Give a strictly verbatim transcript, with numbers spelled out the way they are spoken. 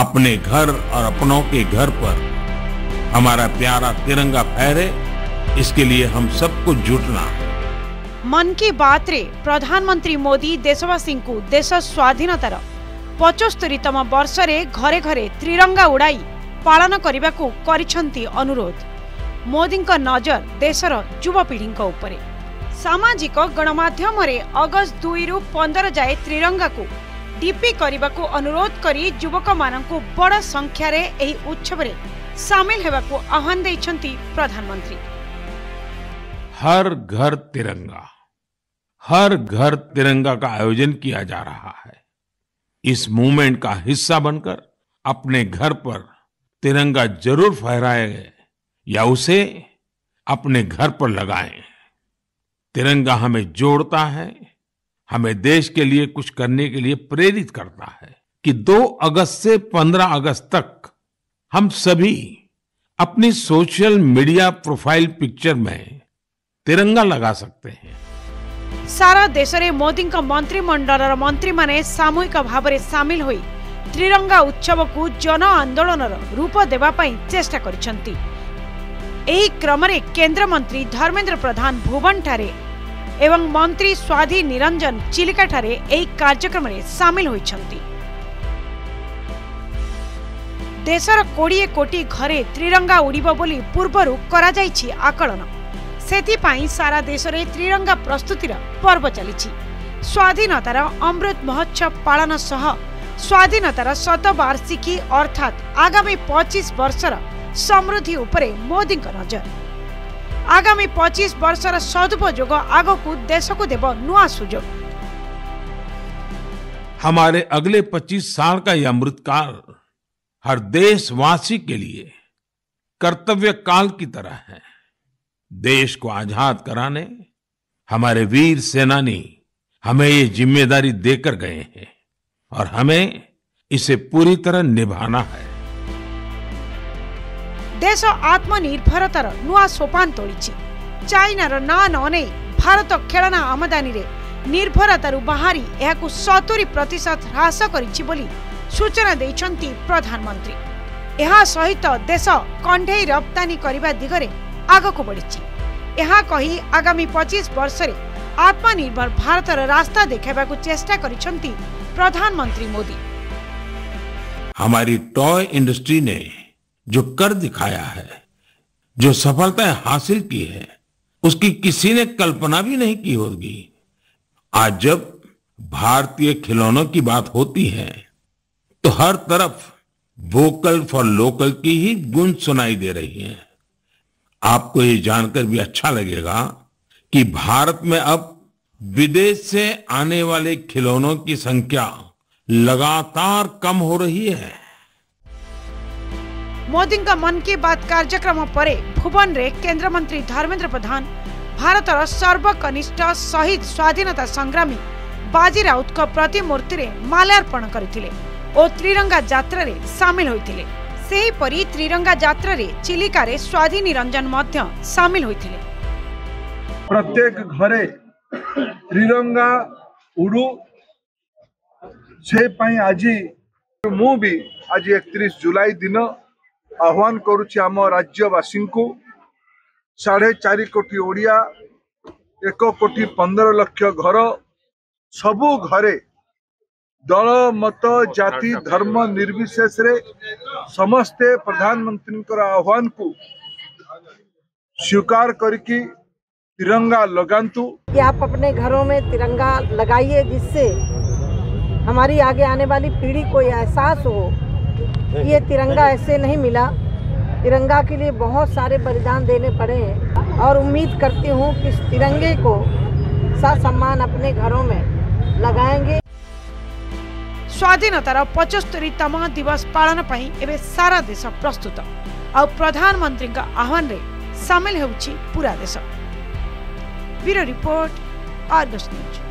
अपने घर और अपनों के घर पर हमारा प्यारा तिरंगा फहरे, इसके लिए हम सबको जुटना है। मन की बात रे प्रधानमंत्री मोदी देशवासी को देश स्वाधीनतार पचस्तरीतम वर्ष घरे घरे तिरंगा उड़ाई पालन करने को अनुरोध। मोदी नजर देशर युवापीढ़ी उपरे। सामाजिक गणमाध्यम अगस्त दुई रु पंदर जाए तिरंगा को डीपी करने को अनुरोध कर युवक मान बड़ संख्यार उत्सव में सामिल होगा को आह्वान देइछंती प्रधानमंत्री। हर घर तिरंगा, हर घर तिरंगा का आयोजन किया जा रहा है। इस मूवमेंट का हिस्सा बनकर अपने घर पर तिरंगा जरूर फहराएं या उसे अपने घर पर लगाएं। तिरंगा हमें जोड़ता है, हमें देश के लिए कुछ करने के लिए प्रेरित करता है कि दो अगस्त से पंद्रह अगस्त तक हम सभी अपनी सोशल मीडिया प्रोफाइल पिक्चर में तिरंगा लगा सकते हैं। सारा देश रे मोदी का मंत्रिमंडल मंत्री माने सामूहिक भाव में सामिल होई तिरंगा उत्सव को जन आंदोलन रूप देवा पई चेष्टा करछंती। एही क्रम रे केंद्र मंत्री धर्मेंद्र प्रधान भुवन ठारे एवं मंत्री स्वाधि निरंजन चिलिका ठारे एही कार्यक्रम रे सामिल होई छंती। देशर कोड़िए कोटी घरे तिरंगा उड़ीबो बोली पूर्वरु करा जाईछि आकलन। सेथिपाई सारा देश रे तिरंगा प्रस्तुतिर पर्व चली। स्वाधीनतार अमृत महोत्सव पालन सह स्वाधीनतार शतवार्षिकी अर्थात आगामी पच्चीस वर्षर समृद्धि उपरे मोदी नजर। आगामी पच्चीस वर्षर सदुपयोग आगकू देश को देव नुआ सुयोग। हमारे अगले पच्चीस साल का यह अमृतकाल हर देशवासी के लिए कर्तव्य काल की तरह है। देश को आजाद कराने हमारे वीर सेनानी हमें ये जिम्मेदारी देकर गए हैं और हमें इसे पूरी तरह निभाना है। देश आत्मनिर्भरतार नुआ सोपान तोड़ी। चाइनार ना नने भारत खेलना आमदानी रे निर्भरतार बाहरी यह सत्तरी प्रतिशत ह्रास करिछि बोली सूचना देइछंती प्रधानमंत्री। यह सहित देश कंढेई रप्तानी करने दिगरे आग को बढ़ी। यहाँ कही आगामी पच्चीस वर्ष रे आत्मनिर्भर भारत रास्ता देखा चेष्टा करिछंती प्रधानमंत्री मोदी। हमारी टॉय इंडस्ट्री ने जो कर दिखाया है, जो सफलता हासिल की है, उसकी किसी ने कल्पना भी नहीं की होगी। आज जब भारतीय खिलौनों की बात होती है तो हर तरफ वोकल फॉर लोकल की ही गूंज सुनाई दे रही है। आपको ये जानकर भी अच्छा लगेगा कि भारत में अब विदेश से आने वाले खिलौनों की संख्या लगातार कम हो रही है। मोदी का मन की बात कार्यक्रम परे भुवन रे केंद्र मंत्री धर्मेंद्र प्रधान भारतर सर्वकनिष्ठ शहीद स्वाधीनता संग्रामी बाजी राउत का प्रतिमूर्ति रे माल्यार्पण करथिले और तिरंगा यात्रा रे शामिल होइथिले। सेहीपरी तिरंगा यात्रा रे चिलिका रे स्वाधि निरंजन मध्य शामिल होइथिले। प्रत्येक घरे तिरंगा उड़ू से पई आज मु भी आज एकतीस जुलाई दिन आह्वान करूछि आम राज्यवासी को। साढ़े चार कोटी ओडिया, एक कोटी पंद्रह लक्ष घर, सबु घरे दल मत जाति धर्म निर्विशेष रे समस्ते प्रधानमंत्री आह्वान को स्वीकार करके तिरंगा लगांतु। आप अपने घरों में तिरंगा लगाइए जिससे हमारी आगे आने वाली पीढ़ी को यह एहसास हो ये तिरंगा ऐसे नहीं मिला, तिरंगा के लिए बहुत सारे बलिदान देने पड़े हैं। और उम्मीद करती हूँ कि तिरंगे को सम्मान अपने घरों में लगाएंगे। स्वाधीनतार पचस्तरीतम दिवस पालन पाई एबे सारा देश प्रस्तुत और प्रधानमंत्री का आह्वान रे सामिल होउछि पूरा देश। Bureau report R news.